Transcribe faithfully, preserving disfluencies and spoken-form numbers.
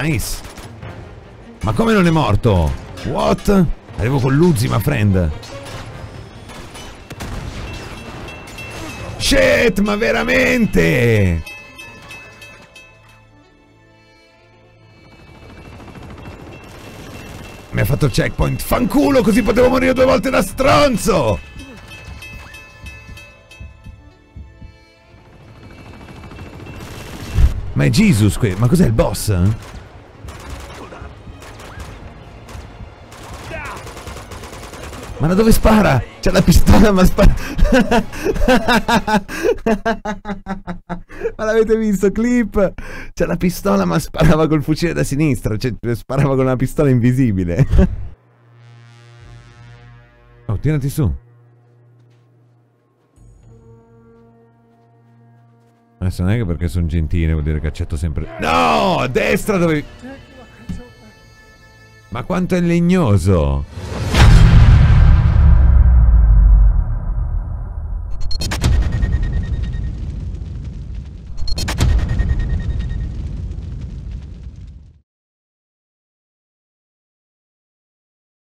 Nice. Ma come non è morto? What? Arrivo con Luzzi, ma friend. Shit, ma veramente? Mi ha fatto il checkpoint. Fanculo, così potevo morire due volte da stronzo. Ma è Jesus qui, ma cos'è il boss? Ma da dove spara? C'è la pistola ma spara. Ma l'avete visto clip? C'è la pistola ma sparava col fucile da sinistra, cioè sparava con una pistola invisibile. Oh, tirati su. Adesso non è che perché sono gentile vuol dire che accetto sempre. No, a destra dove. Ma quanto è legnoso!